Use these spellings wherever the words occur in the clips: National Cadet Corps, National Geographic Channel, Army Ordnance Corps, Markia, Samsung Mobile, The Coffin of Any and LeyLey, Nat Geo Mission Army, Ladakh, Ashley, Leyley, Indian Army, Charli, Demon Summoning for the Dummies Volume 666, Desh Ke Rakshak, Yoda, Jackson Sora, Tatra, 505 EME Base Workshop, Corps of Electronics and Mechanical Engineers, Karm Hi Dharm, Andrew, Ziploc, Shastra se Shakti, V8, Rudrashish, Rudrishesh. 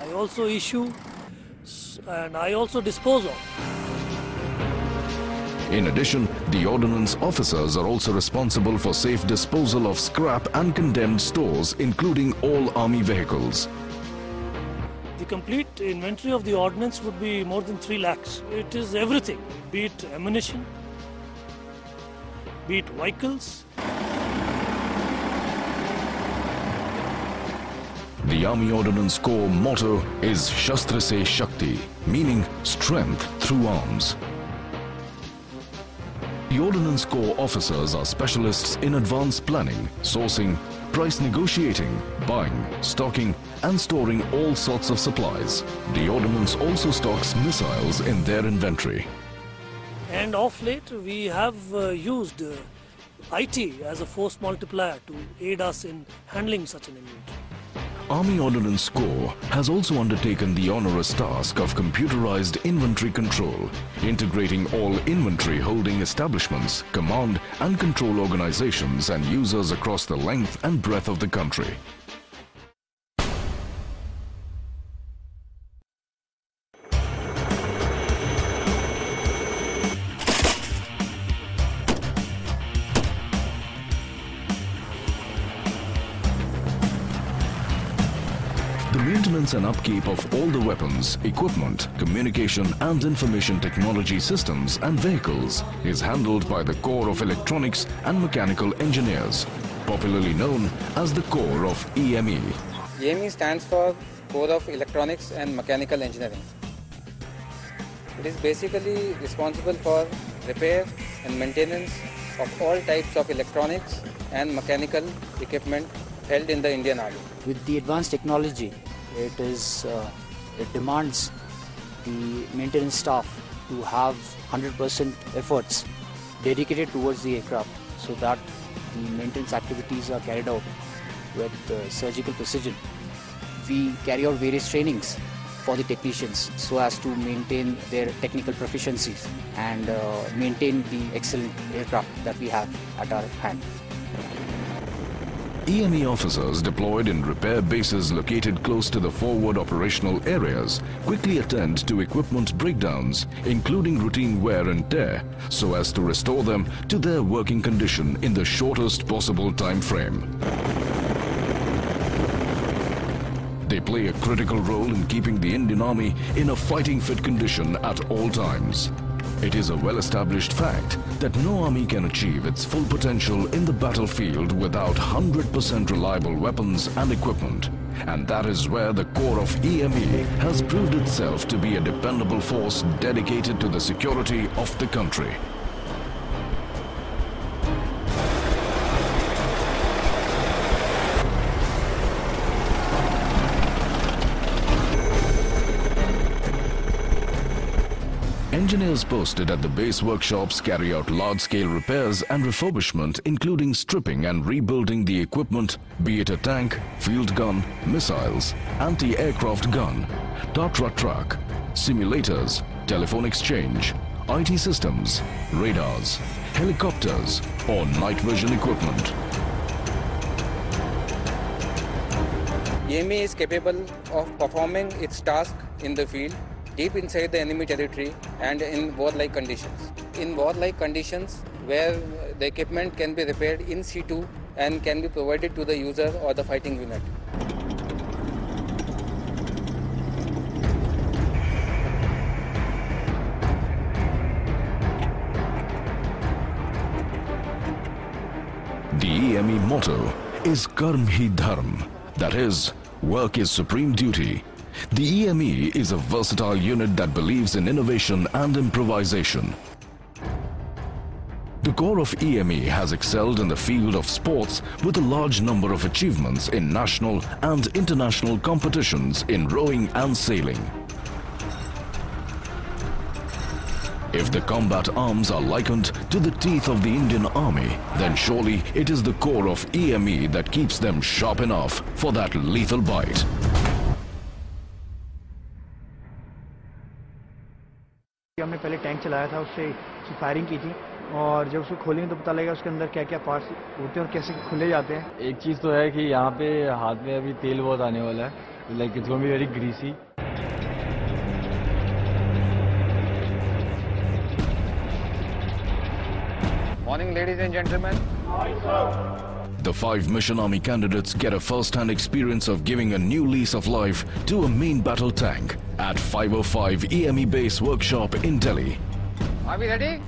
I also issue and I also dispose of. In addition, the ordnance officers are also responsible for safe disposal of scrap and condemned stores, including all army vehicles. The complete inventory of the ordnance would be more than 3 lakhs. It is everything, be it ammunition, be it vehicles. The Army Ordnance Corps motto is Shastra se Shakti, meaning strength through arms. The Ordnance Corps officers are specialists in advanced planning, sourcing, price negotiating, buying, stocking and storing all sorts of supplies. The Ordnance also stocks missiles in their inventory. And of late we have used IT as a force multiplier to aid us in handling such an inventory. Army Ordnance Corps has also undertaken the onerous task of computerized inventory control, integrating all inventory holding establishments, command and control organizations and users across the length and breadth of the country. The maintenance and upkeep of all the weapons, equipment, communication and information technology systems and vehicles is handled by the Corps of Electronics and Mechanical Engineers, popularly known as the Corps of EME. EME stands for Corps of Electronics and Mechanical Engineering. It is basically responsible for repair and maintenance of all types of electronics and mechanical equipment held in the Indian Army. With the advanced technology, it demands the maintenance staff to have 100% efforts dedicated towards the aircraft so that the maintenance activities are carried out with surgical precision. We carry out various trainings for the technicians so as to maintain their technical proficiencies and maintain the excellent aircraft that we have at our hand. EME officers deployed in repair bases located close to the forward operational areas quickly attend to equipment breakdowns, including routine wear and tear, so as to restore them to their working condition in the shortest possible time frame. They play a critical role in keeping the Indian Army in a fighting fit condition at all times. It is a well-established fact that no army can achieve its full potential in the battlefield without 100% reliable weapons and equipment. And that is where the Corps of EME has proved itself to be a dependable force dedicated to the security of the country. Engineers posted at the base workshops carry out large-scale repairs and refurbishment, including stripping and rebuilding the equipment, be it a tank, field gun, missiles, anti-aircraft gun, Tatra truck, simulators, telephone exchange, IT systems, radars, helicopters or night vision equipment. EME is capable of performing its task in the field, deep inside the enemy territory and in warlike conditions. In warlike conditions where the equipment can be repaired in situ and can be provided to the user or the fighting unit. The EME motto is Karm Hi Dharm, that is, work is supreme duty. The EME is a versatile unit that believes in innovation and improvisation. The Corps of EME has excelled in the field of sports with a large number of achievements in national and international competitions in rowing and sailing. If the combat arms are likened to the teeth of the Indian Army, then surely it is the Corps of EME that keeps them sharp enough for that lethal bite. हमने पहले tank चलाया था, उससे firing की थी और जब उसको खोलेंगे तो पता लगेगा उसके अंदर क्या क्या पार्ट्स होते हैं और कैसे खुले जाते हैं। एक चीज़ तो है कि यहाँ पे हाथ में अभी तेल बहुत आने वाला है Like, it's going to be very greasy. Morning, ladies and gentlemen. Morning, sir. The 5 Mission Army candidates get a first-hand experience of giving a new lease of life to a main battle tank at 505 EME Base Workshop in Delhi. Are we ready?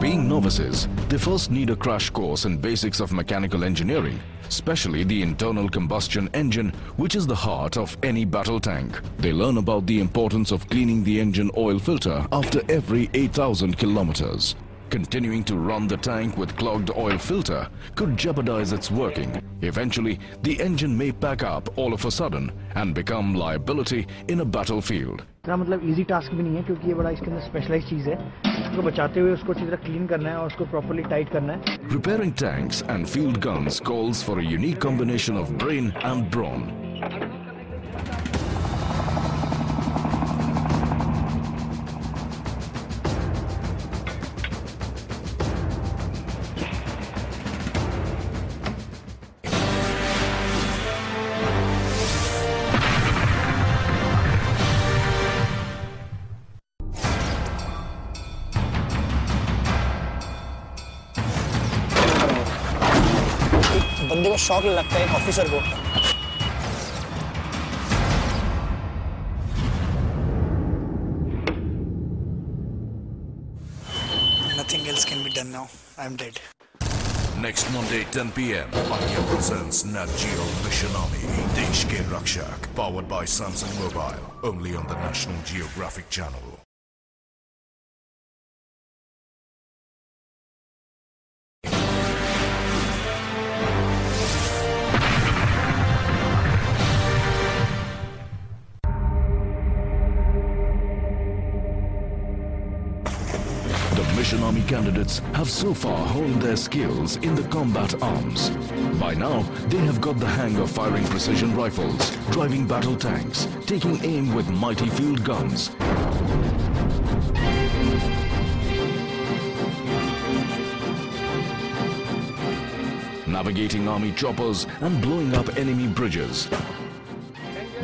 Being novices, they first need a crash course in basics of mechanical engineering, especially the internal combustion engine, which is the heart of any battle tank. They learn about the importance of cleaning the engine oil filter after every 8,000 kilometers. Continuing to run the tank with clogged oil filter could jeopardize its working. Eventually, the engine may pack up all of a sudden and become liability in a battlefield. इतना मतलब easy task भी नहीं है क्योंकि ये बड़ा इसके अंदर specialized चीज है उसको बचाते हुए उसको अच्छी तरह clean करना है और उसको properly tight करना है. Repairing tanks and field guns calls for a unique combination of brain and brawn. बंदे को शॉक लगता है एक ऑफिसर को। Nothing else can be done now. I'm dead. Next Monday, 10 p.m. Markia presents Nat Geo Mission Army, Desh Ke Rakshak, powered by Samsung Mobile, only on the National Geographic Channel. Mission Army candidates have so far honed their skills in the combat arms. By now, they have got the hang of firing precision rifles, driving battle tanks, taking aim with mighty field guns. Navigating army choppers and blowing up enemy bridges.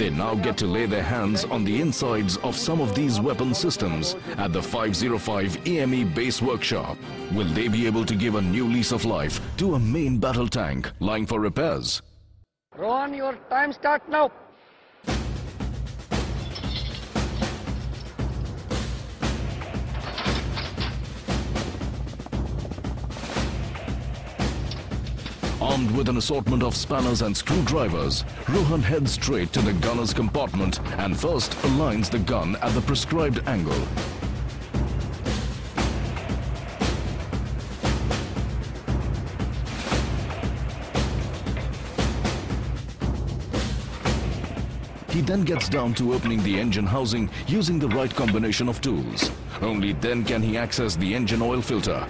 They now get to lay their hands on the insides of some of these weapon systems at the 505 EME Base Workshop. Will they be able to give a new lease of life to a main battle tank lying for repairs? Rohan, your time starts now. Armed with an assortment of spanners and screwdrivers, Rohan heads straight to the gunner's compartment and first aligns the gun at the prescribed angle. He then gets down to opening the engine housing using the right combination of tools. Only then can he access the engine oil filter.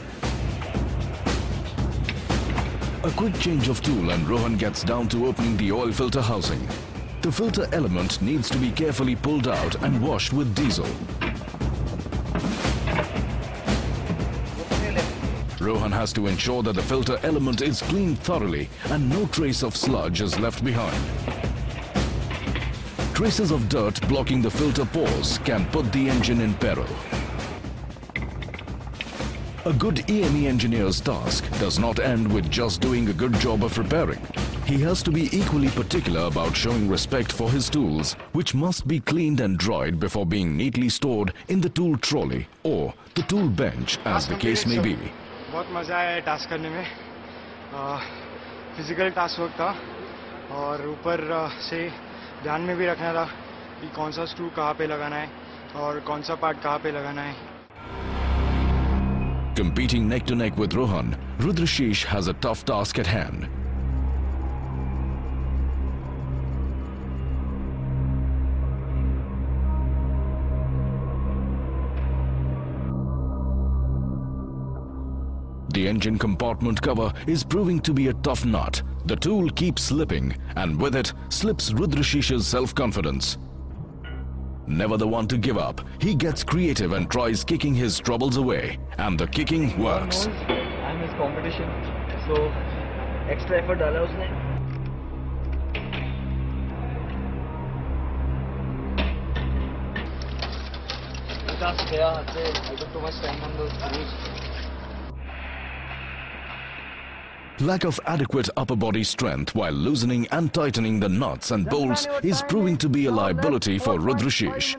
A quick change of tool and Rohan gets down to opening the oil filter housing. The filter element needs to be carefully pulled out and washed with diesel. Rohan has to ensure that the filter element is cleaned thoroughly and no trace of sludge is left behind. Traces of dirt blocking the filter pores can put the engine in peril. A good EME engineer's task does not end with just doing a good job of repairing. He has to be equally particular about showing respect for his tools, which must be cleaned and dried before being neatly stored in the tool trolley or the tool bench, as the case may be. It was a physical task, and I had to put a screw on. Competing neck-to-neck with Rohan, Rudrashish has a tough task at hand. The engine compartment cover is proving to be a tough nut. The tool keeps slipping, and with it slips Rudrashish's self-confidence. Never the one to give up, he gets creative and tries kicking his troubles away. And the kicking works. I'm his competition, so extra effort allows me. Ladakh gaya. I took too much time on those routes. Lack of adequate upper body strength while loosening and tightening the nuts and bolts is proving to be a liability for Rudrishesh.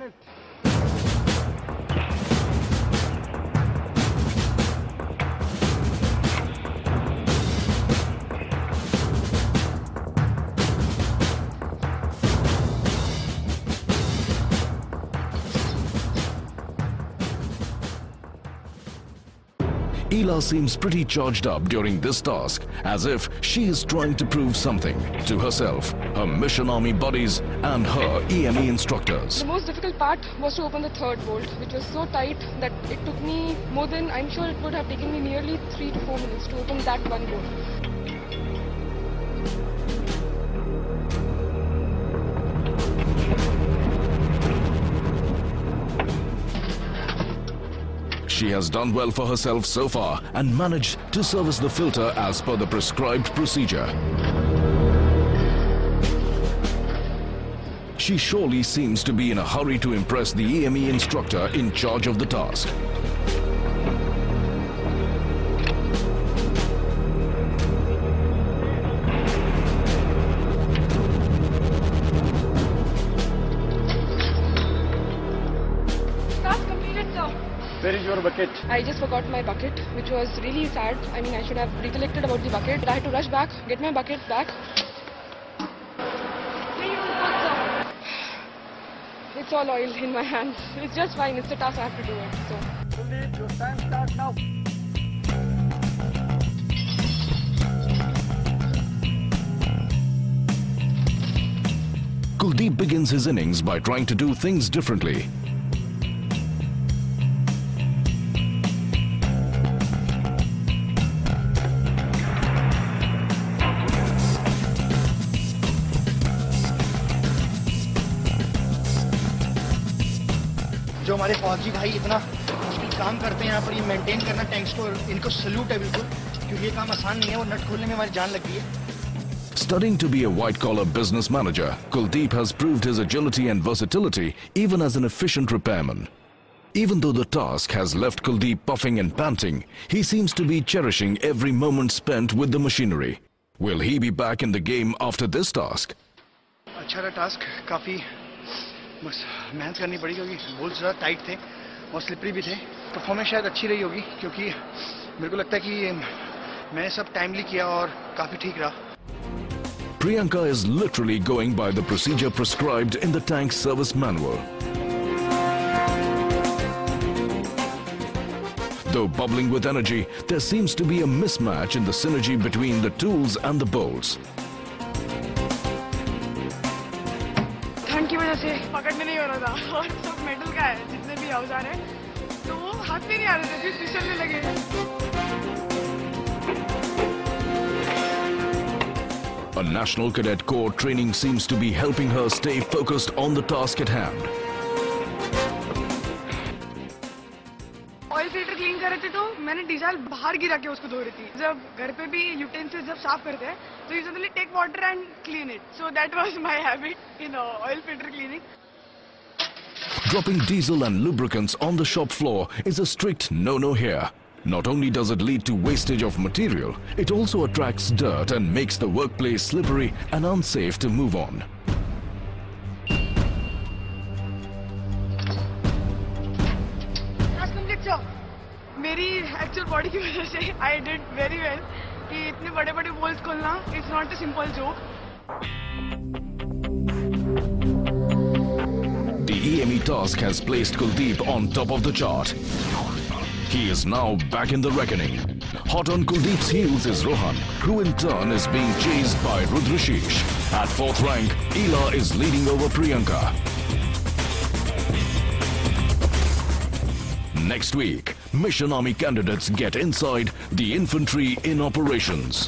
Ela seems pretty charged up during this task, as if she is trying to prove something to herself, her Mission Army buddies and her EME instructors. The most difficult part was to open the third bolt, which was so tight that it took me more than, I'm sure it would have taken me nearly 3 to 4 minutes to open that one bolt. She has done well for herself so far and managed to service the filter as per the prescribed procedure. She surely seems to be in a hurry to impress the EME instructor in charge of the task. I just forgot my bucket, which was really sad. I mean, I should have recollected about the bucket. I had to rush back, get my bucket back. It's all oil in my hands. It's just fine. It's a task. I have to do it. So. Kuldeep, your time starts now. Kuldeep begins his innings by trying to do things differently. हमारे फौजी भाई इतना मुश्किल काम करते हैं यहाँ पर ये मेंटेन करना टैंक्स को इनको सैल्यूट है बिल्कुल क्योंकि ये काम आसान नहीं है और नट खोलने में हमारी जान लगी है. Studying to be a white-collar business manager, Kuldeep has proved his agility and versatility even as an efficient repairman. Even though the task has left Kuldeep puffing and panting, he seems to be cherishing every moment spent with the machinery. Will he be back in the game after this task? अच्छा रहा task काफी बस मेहनत करनी पड़ी क्योंकि बहुत ज़्यादा टाइट थे और स्लिपरी भी थे. परफॉर्मेंस शायद अच्छी रही होगी क्योंकि मेरे को लगता है कि मैंने सब टाइमली किया और काफ़ी ठीक रहा. Priyanka is literally going by the procedure prescribed in the tank service manual. Though bubbling with energy, there seems to be a mismatch in the synergy between the tools and the bolts. पकड़ में नहीं हो रहा था और सब metal का है जितने भी औजार हैं तो वो हाथ में नहीं आ रहे थे फिर फिसलने लगे. A National Cadet Corps training seems to be helping her stay focused on the task at hand. Oil filter clean कर रहे थे तो मैंने डीजल बाहर गिरा के उसको धो रही थी. जब घर पे भी यूटेंसिल्स जब साफ करते हैं तो you generally take water and clean it. So that was my habit in oil filter cleaning. Dropping diesel and lubricants on the shop floor is a strict no-no here. Not only does it lead to wastage of material, it also attracts dirt and makes the workplace slippery and unsafe to move on. मेरी actual body की वजह से I did very well कि इतने बड़े बड़े bolts खोलना it's not a simple joke. The EME task has placed Kuldeep on top of the chart. He is now back in the reckoning. Hot on Kuldeep's heels is Rohan, who in turn is being chased by Rudrishesh. At fourth rank, Ela is leading over Priyanka. Next week, Mission Army candidates get inside the infantry in operations.